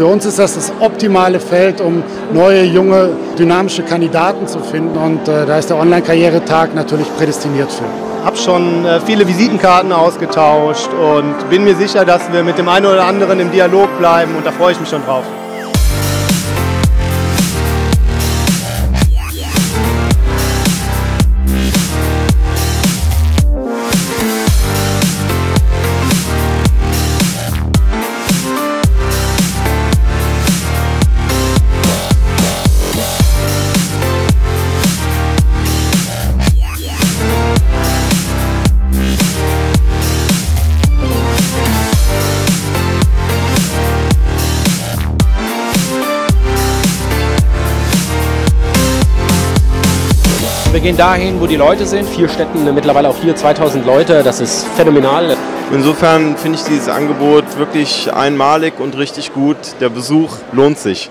Für uns ist das optimale Feld, um neue, junge, dynamische Kandidaten zu finden. Und da ist der Online-Karrieretag natürlich prädestiniert für. Ich habe schon viele Visitenkarten ausgetauscht und bin mir sicher, dass wir mit dem einen oder anderen im Dialog bleiben, und da freue ich mich schon drauf. Wir gehen dahin, wo die Leute sind. 4 Städten, mittlerweile auch hier 2000 Leute. Das ist phänomenal. Insofern finde ich dieses Angebot wirklich einmalig und richtig gut. Der Besuch lohnt sich.